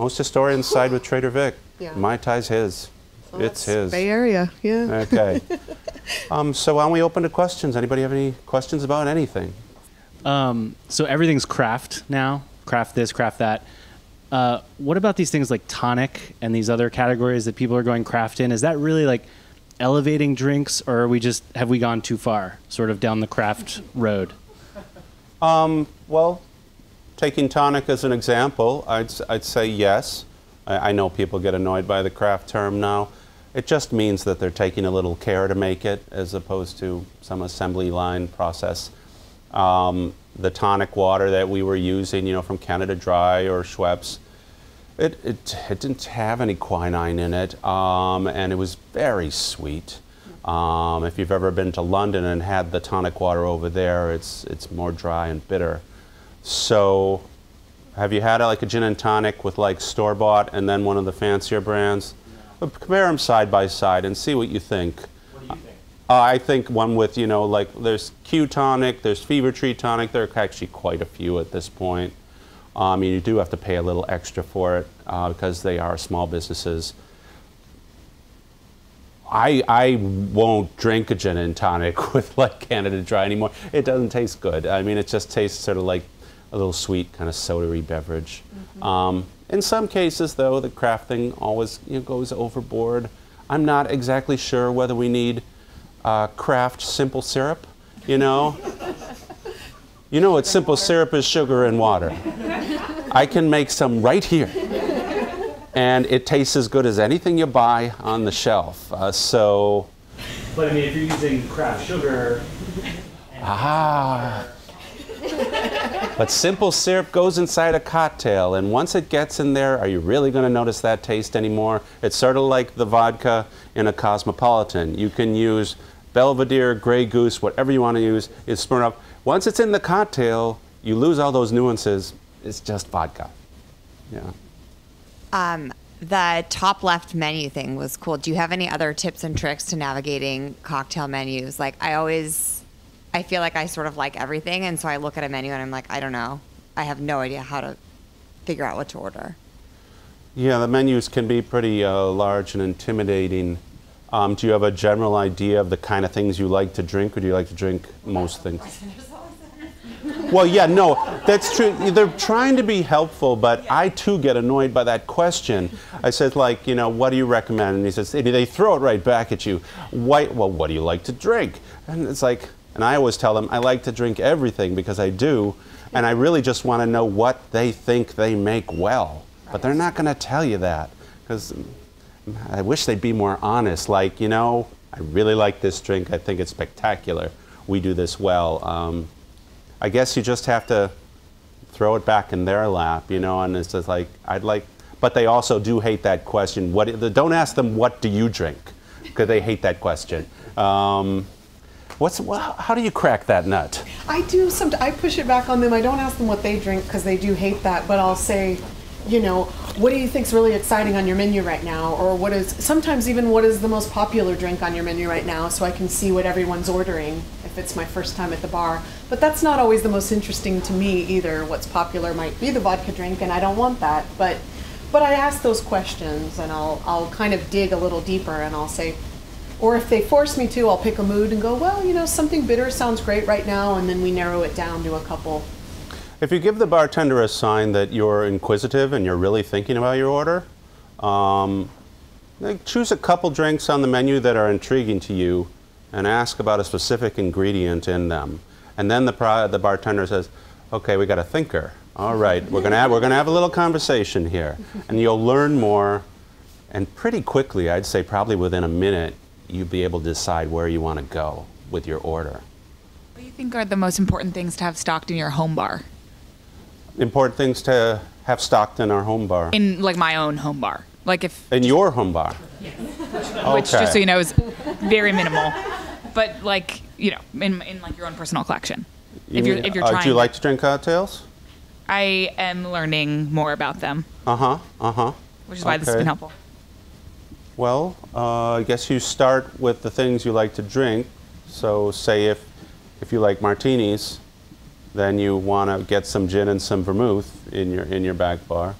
Most historians side with Trader Vic. Yeah. Mai Tai's his. Well, it's his. Bay Area, yeah. Okay. um, so why don't we open to questions? Anybody have any questions about anything? Um, so everything's craft now. Craft this, craft that. Uh, what about these things like tonic and these other categories that people are going craft in? Is that really like elevating drinks, or are we just, have we gone too far sort of down the craft road? Um, well. Taking tonic as an example, I'd, I'd say yes. I, I know people get annoyed by the craft term now. It just means that they're taking a little care to make it as opposed to some assembly line process. Um, the tonic water that we were using, you know, from Canada Dry or Schweppes, it, it, it didn't have any quinine in it, um, and it was very sweet. Um, if you've ever been to London and had the tonic water over there, it's, it's more dry and bitter. So, have you had a, like a gin and tonic with like store-bought and then one of the fancier brands? No. Compare them side by side and see what you think. What do you think? Uh, I think one with, you know, like there's Q Tonic, there's Fever Tree Tonic. There are actually quite a few at this point. Um, you do have to pay a little extra for it uh, because they are small businesses. I, I won't drink a gin and tonic with like Canada Dry anymore. It doesn't taste good. I mean, it just tastes sort of like a little sweet, kind of soda-y beverage. Mm-hmm. um, in some cases, though, the craft thing always you know, goes overboard. I'm not exactly sure whether we need uh, craft simple syrup, you know? You know what simple syrup is? Sugar and water. I can make some right here. And it tastes as good as anything you buy on the shelf, uh, so. But I mean, if you're using craft sugar. Ah. But simple syrup goes inside a cocktail, and once it gets in there, are you really going to notice that taste anymore? It's sort of like the vodka in a Cosmopolitan. You can use Belvedere, Grey Goose, whatever you want to use, is Smirnoff. Once it's in the cocktail, you lose all those nuances. It's just vodka. Yeah. Um, the top left menu thing was cool. Do you have any other tips and tricks to navigating cocktail menus? Like, I always... I feel like I sort of like everything, and so I look at a menu and I'm like, I don't know. I have no idea how to figure out what to order. Yeah, the menus can be pretty uh, large and intimidating. Um, do you have a general idea of the kind of things you like to drink, or do you like to drink most things? Well, yeah, no, that's true. They're trying to be helpful, but I, too, get annoyed by that question. I said, like, you know, what do you recommend? And he says, and they throw it right back at you. Why, well, what do you like to drink? And it's like, and I always tell them, I like to drink everything because I do, and I really just want to know what they think they make well. Right. But they're not going to tell you that, because I wish they'd be more honest. Like, you know, I really like this drink. I think it's spectacular. We do this well. Um, I guess you just have to throw it back in their lap, you know, and it's just like, I'd like, but they also do hate that question. What, don't ask them, what do you drink? Because they hate that question. Um, what's, how do you crack that nut? I do, some, I push it back on them. I don't ask them what they drink because they do hate that, but I'll say, you know, what do you think's really exciting on your menu right now? Or what is, sometimes even what is the most popular drink on your menu right now, so I can see what everyone's ordering if it's my first time at the bar. But that's not always the most interesting to me either. What's popular might be the vodka drink, and I don't want that. But but I ask those questions, and I'll, I'll kind of dig a little deeper, and I'll say, or if they force me to, I'll pick a mood and go, well, you know, something bitter sounds great right now, and then we narrow it down to a couple. If you give the bartender a sign that you're inquisitive and you're really thinking about your order, um, choose a couple drinks on the menu that are intriguing to you and ask about a specific ingredient in them. And then the, pro the bartender says, okay, we got a thinker. All right, we're gonna have, we're gonna have a little conversation here. And you'll learn more, and pretty quickly, I'd say probably within a minute, you'd be able to decide where you want to go with your order. What do you think are the most important things to have stocked in your home bar? Important things to have stocked in our home bar. In like my own home bar. Like if in your home bar. Yes. Okay. Which, just so you know, is very minimal. But like, you know, in in like your own personal collection. You if you're if you're uh, trying. Do you like to drink cocktails? I am learning more about them. Uh-huh. Uh-huh. Which is why okay. this has been helpful. Well, uh, I guess you start with the things you like to drink. So say if if you like martinis, then you want to get some gin and some vermouth in your in your back bar.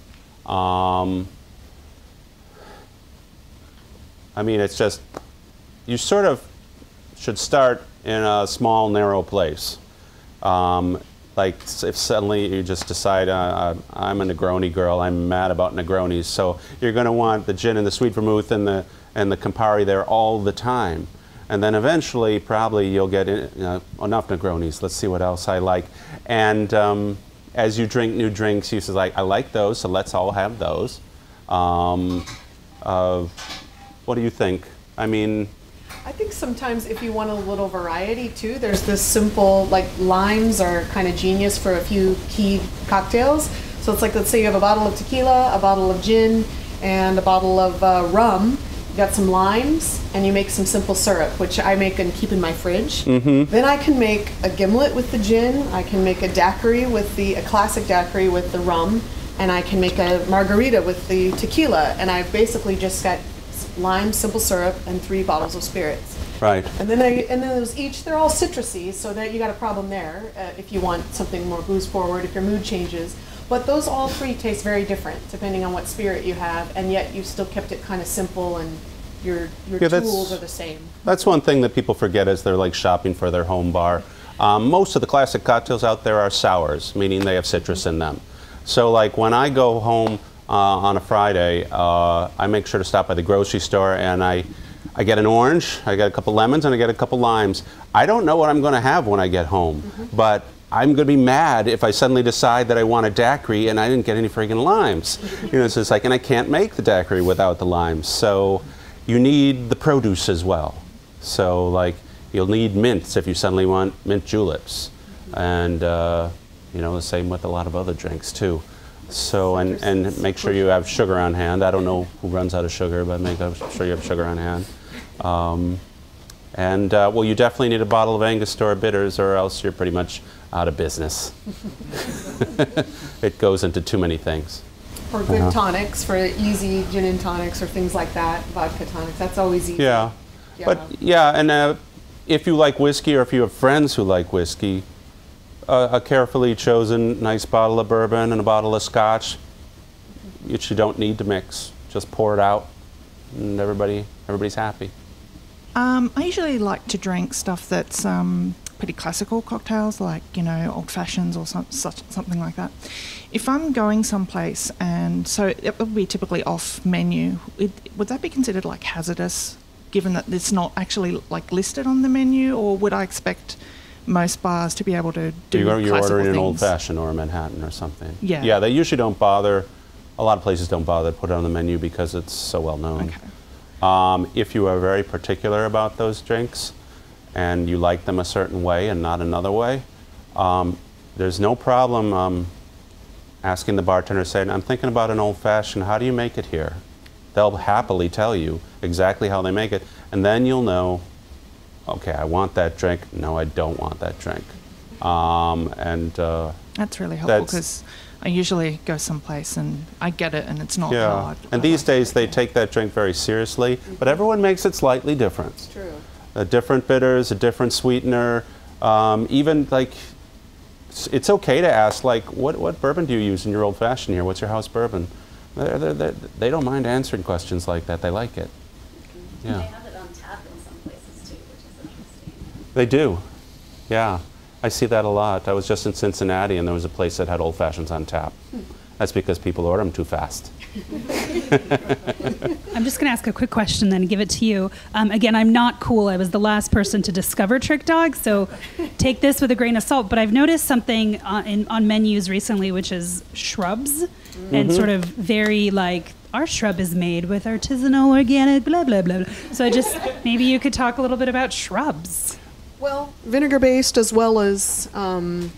Um, I mean, it's just, you sort of should start in a small, narrow place. Um, like if suddenly you just decide, uh, I'm a Negroni girl, I'm mad about Negronis, so you're going to want the gin and the sweet vermouth and the and the Campari there all the time. And then eventually, probably, you'll get in, uh, enough Negronis. Let's see what else I like. And um, as you drink new drinks, you say, like, I like those, so let's all have those. Um, uh, what do you think? I mean... I think sometimes if you want a little variety, too, there's this simple, like, limes are kind of genius for a few key cocktails. So it's like, let's say you have a bottle of tequila, a bottle of gin, and a bottle of uh, rum. Got some limes, and you make some simple syrup, which I make and keep in my fridge. Mm-hmm. Then I can make a gimlet with the gin, I can make a daiquiri with the, a classic daiquiri with the rum, and I can make a margarita with the tequila, and I've basically just got lime, simple syrup, and three bottles of spirits. Right. And then I, and then those each, they're all citrusy, so that you got a problem there, uh, if you want something more booze forward, if your mood changes. But those all three taste very different, depending on what spirit you have, and yet you still kept it kind of simple, and your, your yeah, tools are the same. That's one thing that people forget as they're like shopping for their home bar. Um, most of the classic cocktails out there are sours, meaning they have citrus in them. So like when I go home uh, on a Friday, uh, I make sure to stop by the grocery store, and I, I get an orange, I get a couple lemons, and I get a couple limes. I don't know what I'm going to have when I get home, mm-hmm. but I'm going to be mad if I suddenly decide that I want a daiquiri and I didn't get any friggin' limes. You know, it's just like, and I can't make the daiquiri without the limes. So you need the produce as well. So like, you'll need mints if you suddenly want mint juleps. And, uh, you know, the same with a lot of other drinks too. So, and, and make sure you have sugar on hand. I don't know who runs out of sugar, but make sure you have sugar on hand. Um, and, uh, well, you definitely need a bottle of Angostura bitters or else you're pretty much out of business. It goes into too many things. Or good uh-huh. tonics, for easy gin and tonics or things like that, vodka tonics, that's always easy. Yeah, yeah. But yeah, and uh, if you like whiskey or if you have friends who like whiskey, uh, a carefully chosen nice bottle of bourbon and a bottle of scotch, which you don't need to mix, just pour it out and everybody, everybody's happy. Um, I usually like to drink stuff that's um, pretty classical cocktails, like, you know, old fashions or some, such, something like that. If I'm going someplace, and so it would be typically off menu, it, would that be considered like hazardous, given that it's not actually like listed on the menu, or would I expect most bars to be able to do classical things? You're ordering an old fashioned or a Manhattan or something. Yeah. Yeah, they usually don't bother. A lot of places don't bother to put it on the menu because it's so well known. Okay. Um, if you are very particular about those drinks and you like them a certain way and not another way, um, there's no problem um, asking the bartender, saying, I'm thinking about an old-fashioned, how do you make it here? They'll happily tell you exactly how they make it, and then you'll know, okay, I want that drink, no, I don't want that drink. Um, and uh, That's really helpful, because I usually go someplace and I get it and it's not yeah. hard. And I these like days they take that drink very seriously, but everyone makes it slightly different. It's true. A different bitters, a different sweetener, um, even like, it's okay to ask, like, what, what bourbon do you use in your old fashioned here? What's your house bourbon? They're, they're, they're, they don't mind answering questions like that. They like it. Mm-hmm. Yeah. They have it on tap in some places too, which is interesting. They do. Yeah. I see that a lot. I was just in Cincinnati, and there was a place that had old fashions on tap. Hmm. That's because people order them too fast. I'm just going to ask a quick question, then give it to you. Um, again, I'm not cool. I was the last person to discover Trick Dog, so take this with a grain of salt. But I've noticed something on, in, on menus recently, which is shrubs, mm-hmm. and sort of very like, our shrub is made with artisanal, organic, blah, blah, blah. So I just, maybe you could talk a little bit about shrubs. Well, vinegar-based as well as, um,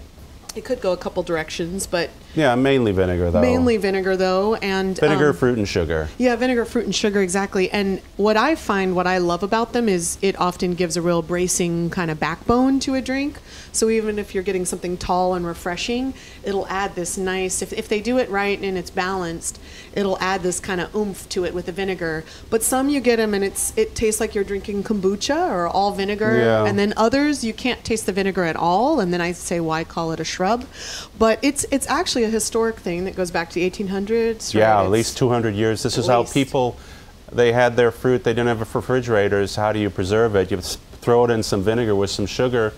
it could go a couple directions, but... Yeah, mainly vinegar, though. Mainly vinegar, though, and... Vinegar, um, fruit, and sugar. Yeah, vinegar, fruit, and sugar, exactly. And what I find, what I love about them is it often gives a real bracing kind of backbone to a drink. So even if you're getting something tall and refreshing, it'll add this nice... If, if they do it right and it's balanced, it'll add this kind of oomph to it with the vinegar. But some you get them and it's it tastes like you're drinking kombucha or all vinegar. Yeah. And then others, you can't taste the vinegar at all. And then I say, why call it a shrub? But it's it's actually... actually a historic thing that goes back to the eighteen hundreds. Yeah, right? At least two hundred years. This is how people, they had their fruit, they didn't have refrigerators. How do you preserve it? You throw it in some vinegar with some sugar,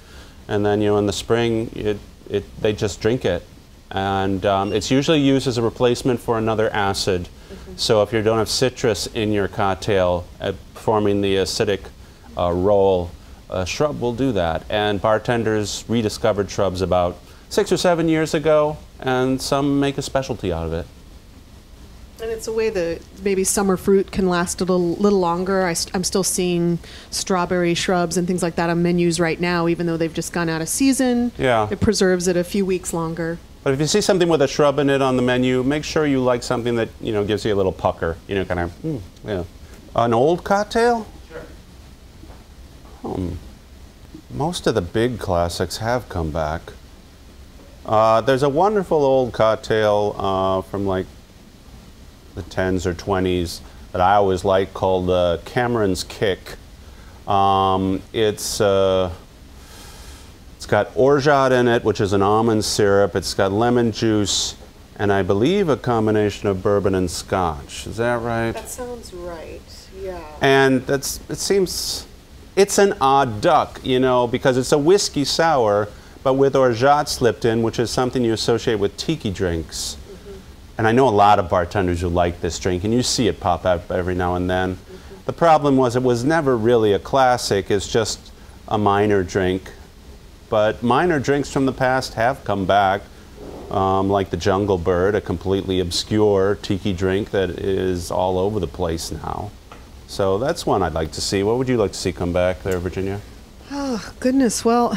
and then, you know, in the spring, it, it, they just drink it. And um, it's usually used as a replacement for another acid. Mm-hmm. So if you don't have citrus in your cocktail, uh, forming the acidic uh, role, a shrub will do that. And bartenders rediscovered shrubs about six or seven years ago, and some make a specialty out of it. And it's a way that maybe summer fruit can last a little, little longer. I st I'm still seeing strawberry shrubs and things like that on menus right now, even though they've just gone out of season. Yeah. It preserves it a few weeks longer. But if you see something with a shrub in it on the menu, make sure you like something that, you know, gives you a little pucker. You know, kind of, mm, yeah. An old cocktail? Sure. Um, most of the big classics have come back. Uh, there's a wonderful old cocktail uh, from like the tens or twenties that I always like called uh, Cameron's Kick. Um, it's, uh, it's got orgeat in it, which is an almond syrup. It's got lemon juice and I believe a combination of bourbon and scotch. Is that right? That sounds right, yeah. And that's, it seems, it's an odd duck, you know, because it's a whiskey sour, but with orgeat slipped in, which is something you associate with tiki drinks. Mm-hmm. And I know a lot of bartenders who like this drink, and you see it pop up every now and then. Mm-hmm. The problem was it was never really a classic, it's just a minor drink. But minor drinks from the past have come back, um, like the Jungle Bird, a completely obscure tiki drink that is all over the place now. So that's one I'd like to see. What would you like to see come back there, Virginia? Oh, goodness, well...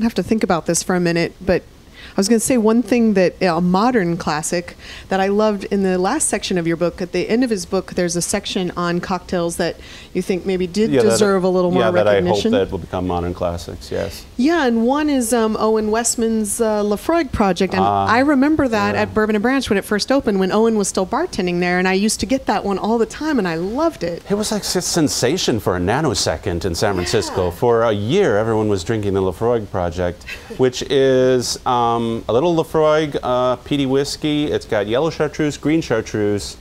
I'd have to think about this for a minute, but I was going to say one thing that a uh, modern classic that I loved in the last section of your book. At the end of his book, there's a section on cocktails that you think maybe did yeah, deserve that, a little yeah, more recognition. Yeah, that I hope that will become modern classics. Yes. Yeah, and one is um, Owen Westman's uh, Laphroaig project, and uh, I remember that yeah. at Bourbon and Branch when it first opened, when Owen was still bartending there, and I used to get that one all the time, and I loved it. It was like a sensation for a nanosecond in San Francisco. Yeah. For a year, everyone was drinking the Laphroaig project, which is um, a little Laphroaig uh, peaty whiskey. It's got yellow chartreuse, green chartreuse,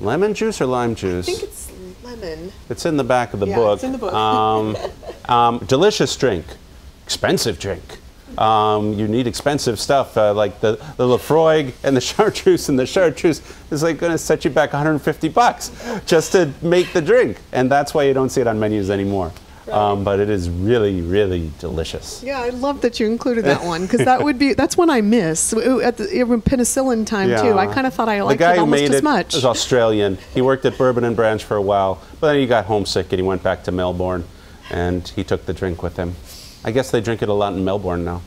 lemon juice or lime juice. I think it's lemon. It's in the back of the yeah, book. It's in the book. Um, um, delicious drink. expensive drink. Um, you need expensive stuff, uh, like the, the Lafroig and the chartreuse, and the chartreuse is like going to set you back one hundred fifty bucks just to make the drink. And that's why you don't see it on menus anymore. Right. Um, but it is really, really delicious. Yeah, I love that you included that one, because that would be, that's one I miss. At the penicillin time, yeah. too, I kind of thought I liked it almost as much. The guy who made it was Australian. He worked at Bourbon and Branch for a while, but then he got homesick and he went back to Melbourne, and he took the drink with him. I guess they drink it a lot in Melbourne now.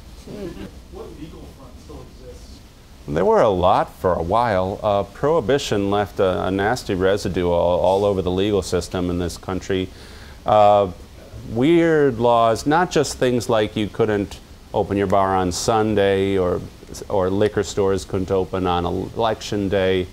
What legal front still exists? There were a lot for a while. Uh, Prohibition left a, a nasty residue all, all over the legal system in this country. Uh, weird laws, not just things like you couldn't open your bar on Sunday, or, or liquor stores couldn't open on election day.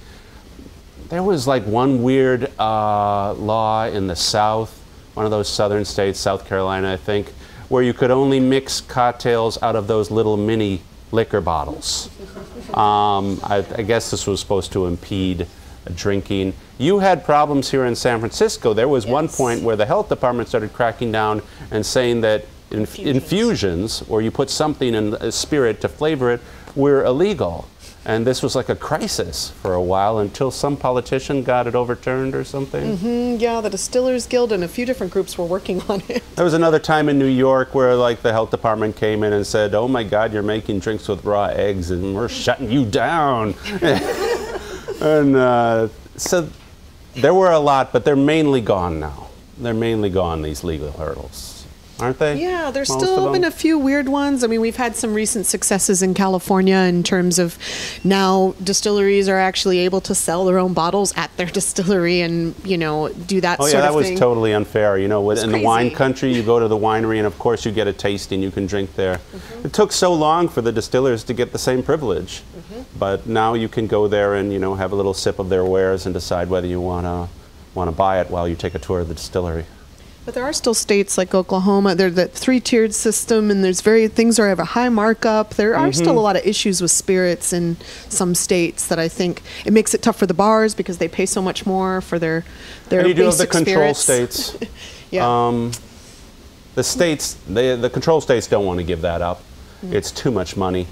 There was like one weird uh, law in the South, one of those southern states, South Carolina, I think, where you could only mix cocktails out of those little mini liquor bottles. Um, I, I guess this was supposed to impede drinking. You had problems here in San Francisco. There was yes. one point where the health department started cracking down and saying that inf infusions, or you put something in a spirit to flavor it, were illegal. And this was like a crisis for a while until some politician got it overturned or something. Mm-hmm, yeah, the Distillers Guild and a few different groups were working on it. There was another time in New York where like the health department came in and said, oh my God, you're making drinks with raw eggs and we're shutting you down. And uh, so there were a lot, but they're mainly gone now. They're mainly gone, these legal hurdles. Aren't they? Yeah, there's Most still been a few weird ones. I mean, we've had some recent successes in California in terms of now distilleries are actually able to sell their own bottles at their distillery and, you know, do that oh, sort yeah, that of thing. Oh, yeah, that was totally unfair. You know, with, in crazy. the wine country, you go to the winery and, of course, you get a tasting. You can drink there. Mm-hmm. It took so long for the distillers to get the same privilege. Mm-hmm. But now you can go there and, you know, have a little sip of their wares and decide whether you want to want to buy it while you take a tour of the distillery. But there are still states like Oklahoma, there's that three-tiered system, and there's very things are have a high markup. There are mm-hmm. still a lot of issues with spirits in some states that I think it makes it tough for the bars because they pay so much more for their their and you basic do have the control spirits. states. yeah. Um, the states, they, the control states don't want to give that up. Mm-hmm. It's too much money.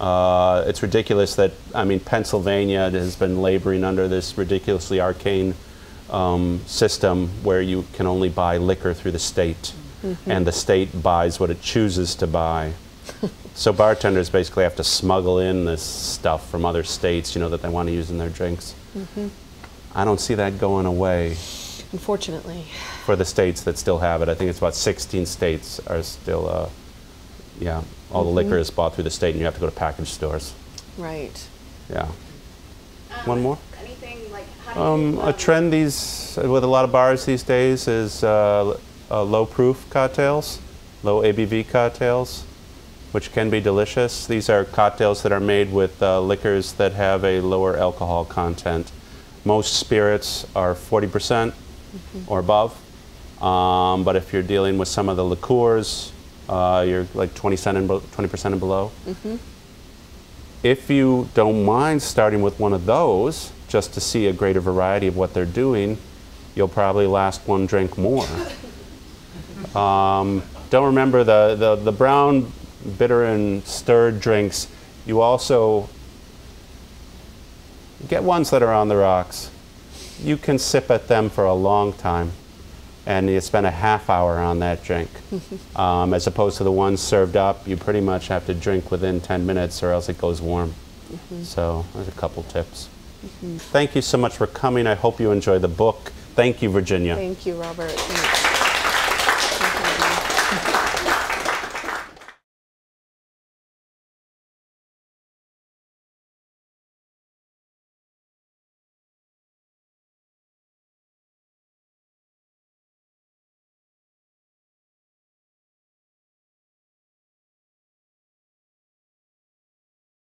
Uh, it's ridiculous that I mean Pennsylvania has been laboring under this ridiculously arcane Um, system where you can only buy liquor through the state, mm-hmm. and the state buys what it chooses to buy. So bartenders basically have to smuggle in this stuff from other states, you know, that they want to use in their drinks. Mm-hmm. I don't see that going away. Unfortunately. For the states that still have it, I think it's about sixteen states are still, uh, yeah, all mm-hmm. the liquor is bought through the state, and you have to go to package stores. Right. Yeah. Um, One more? Um, a trend these with a lot of bars these days is uh, uh, low-proof cocktails, low A B V cocktails, which can be delicious. These are cocktails that are made with uh, liquors that have a lower alcohol content. Most spirits are forty percent mm-hmm. or above, um, but if you're dealing with some of the liqueurs, uh, you're like twenty percent and, twenty percent and below. Mm-hmm. If you don't mind starting with one of those, just to see a greater variety of what they're doing, you'll probably last one drink more. um, don't remember the, the, the brown, bitter, and stirred drinks. You also get ones that are on the rocks. You can sip at them for a long time, and you spend a half hour on that drink. um, as opposed to the ones served up, you pretty much have to drink within ten minutes or else it goes warm. Mm-hmm. So there's a couple tips. Mm-hmm. Thank you so much for coming. I hope you enjoy the book. Thank you, Virginia. Thank you, Robert. Thanks.